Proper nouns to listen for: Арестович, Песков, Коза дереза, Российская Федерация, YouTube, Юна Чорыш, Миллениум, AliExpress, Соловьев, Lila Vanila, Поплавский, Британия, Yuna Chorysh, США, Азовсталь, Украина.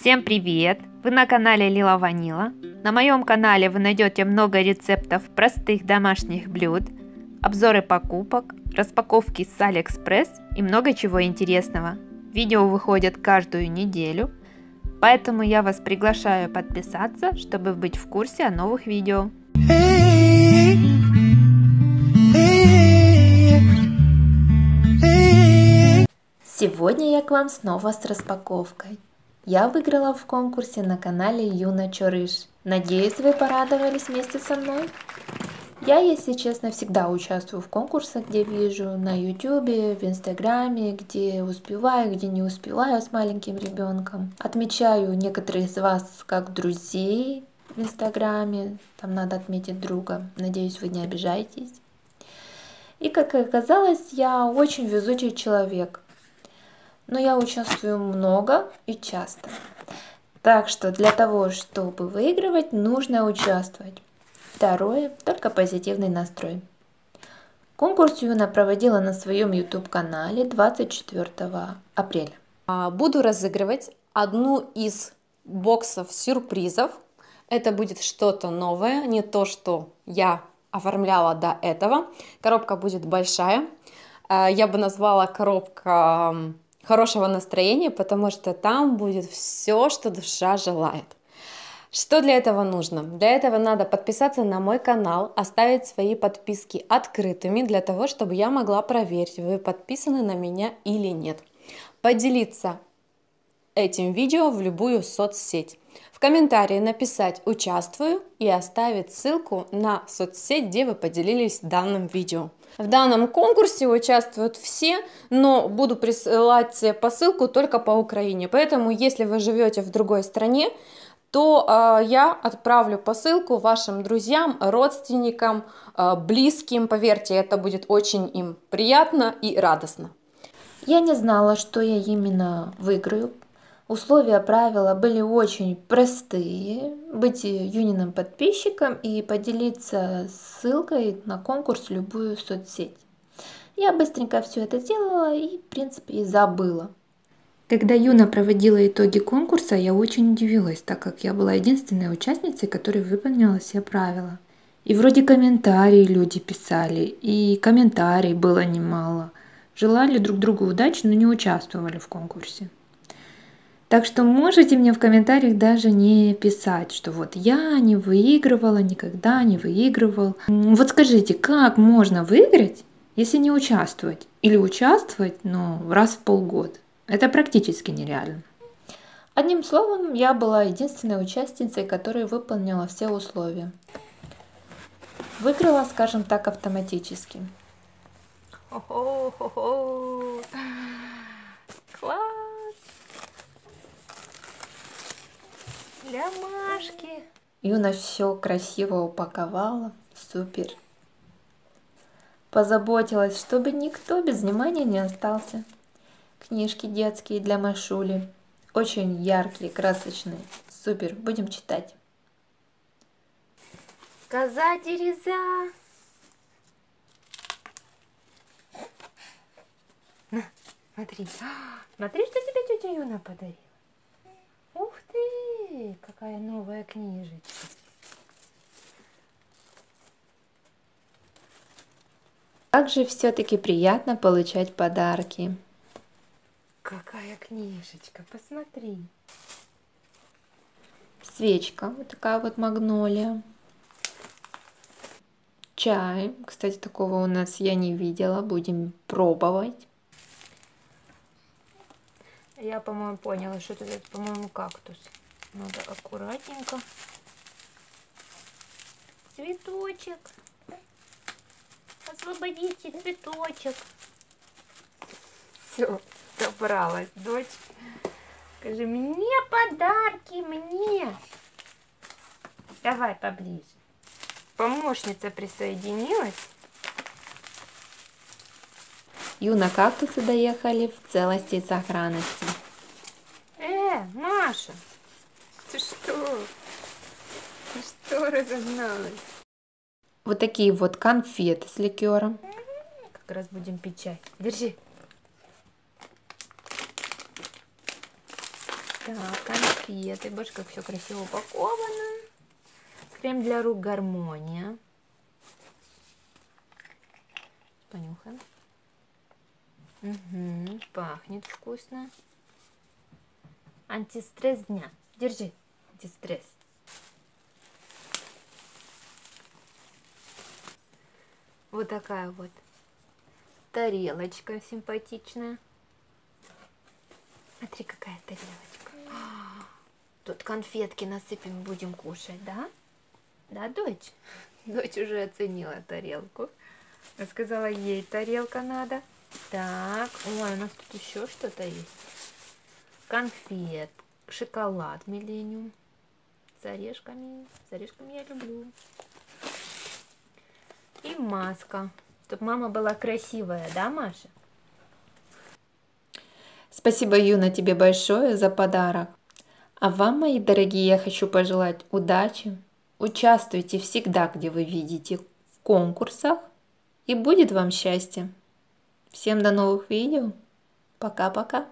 Всем привет! Вы на канале Лила Ванила. На моем канале вы найдете много рецептов простых домашних блюд, обзоры покупок, распаковки с AliExpress и много чего интересного. Видео выходят каждую неделю, поэтому я вас приглашаю подписаться, чтобы быть в курсе о новых видео. Сегодня я к вам снова с распаковкой. Я выиграла в конкурсе на канале Юна Чорыш. Надеюсь, вы порадовались вместе со мной. Я, если честно, всегда участвую в конкурсах, где вижу на YouTube, в Инстаграме, где успеваю, где не успеваю с маленьким ребенком. Отмечаю некоторых из вас как друзей в Инстаграме. Там надо отметить друга. Надеюсь, вы не обижаетесь. И как оказалось, я очень везучий человек. Но я участвую много и часто. Так что для того, чтобы выигрывать, нужно участвовать. Второе, только позитивный настрой. Конкурс Юна проводила на своем YouTube-канале 24 апреля. Буду разыгрывать одну из боксов сюрпризов. Это будет что-то новое, не то, что я оформляла до этого. Коробка будет большая. Я бы назвала коробка хорошего настроения, потому что там будет все, что душа желает. Что для этого нужно? Для этого надо подписаться на мой канал, оставить свои подписки открытыми, для того, чтобы я могла проверить, вы подписаны на меня или нет. Поделиться этим видео в любую соцсеть. В комментарии написать «Участвую» и оставить ссылку на соцсеть, где вы поделились данным видео. В данном конкурсе участвуют все, но буду присылать посылку только по Украине. Поэтому, если вы живете в другой стране, то я отправлю посылку вашим друзьям, родственникам, близким. Поверьте, это будет очень им приятно и радостно. Я не знала, что я именно выиграю. Условия, правила были очень простые. Быть Юниным подписчиком и поделиться ссылкой на конкурс в любую соцсеть. Я быстренько все это сделала и, в принципе, и забыла. Когда Юна проводила итоги конкурса, я очень удивилась, так как я была единственной участницей, которая выполнила все правила. И вроде комментарии люди писали, и комментарий было немало. Желали друг другу удачи, но не участвовали в конкурсе. Так что можете мне в комментариях даже не писать, что вот я не выигрывала, никогда не выигрывал. Вот скажите, как можно выиграть, если не участвовать? Или участвовать, но раз в полгода? Это практически нереально. Одним словом, я была единственной участницей, которая выполнила все условия. Выиграла, скажем так, автоматически. О-хо-хо-хо. Класс! Для Машки! Юна все красиво упаковала. Супер! Позаботилась, чтобы никто без внимания не остался. Книжки детские для Машули. Очень яркие, красочные. Супер, будем читать. Коза дереза. На, смотри. Смотри, что тебе тетя Юна подарила. Ух ты, какая новая книжечка. Как же все-таки приятно получать подарки. Какая книжечка, посмотри. Свечка, вот такая вот магнолия. Чай, кстати, такого у нас я не видела, будем пробовать. Я, по-моему, поняла, что это, по-моему, кактус. Надо аккуратненько. Цветочек. Освободите цветочек. Все. Собралась, дочь. Скажи, мне подарки, мне. Давай поближе. Помощница присоединилась. Юна, кактусы доехали в целости и сохранности. Маша, ты что? Ты что разогналась? Вот такие вот конфеты с ликером. Как раз будем пить чай. Держи. Так, конфеты. Больше как все красиво упаковано. Крем для рук «Гармония». Понюхаем. Угу, пахнет вкусно. Антистресс дня. Держи. Антистресс. Вот такая вот тарелочка симпатичная. Смотри, какая тарелочка. Тут конфетки насыпем, будем кушать, да? Да, дочь? Дочь уже оценила тарелку. Я сказала, ей тарелка надо. Так, ой, у нас тут еще что-то есть. Конфет, шоколад «Миллениум» с орешками. С орешками я люблю. И маска. Чтоб мама была красивая, да, Маша? Спасибо, Юна, тебе большое за подарок. А вам, мои дорогие, я хочу пожелать удачи. Участвуйте всегда, где вы видите, в конкурсах. И будет вам счастье. Всем до новых видео. Пока-пока.